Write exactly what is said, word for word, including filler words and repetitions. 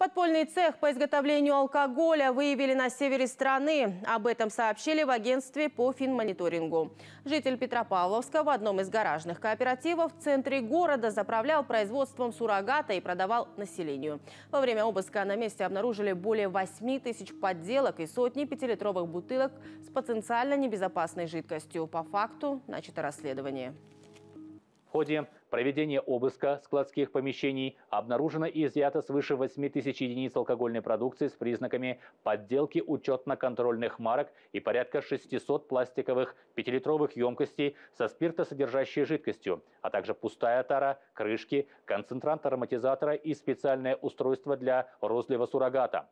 Подпольный цех по изготовлению алкоголя выявили на севере страны. Об этом сообщили в агентстве по финмониторингу. Житель Петропавловска в одном из гаражных кооперативов в центре города заправлял производством суррогата и продавал населению. Во время обыска на месте обнаружили более восьми тысяч подделок и сотни пятилитровых бутылок с потенциально небезопасной жидкостью. По факту начато расследование. В ходе проведения обыска складских помещений обнаружено и изъято свыше восьми тысяч единиц алкогольной продукции с признаками подделки учетно-контрольных марок и порядка шестисот пластиковых пятилитровых емкостей со спиртосодержащей жидкостью, а также пустая тара, крышки, концентрант ароматизатора и специальное устройство для розлива суррогата.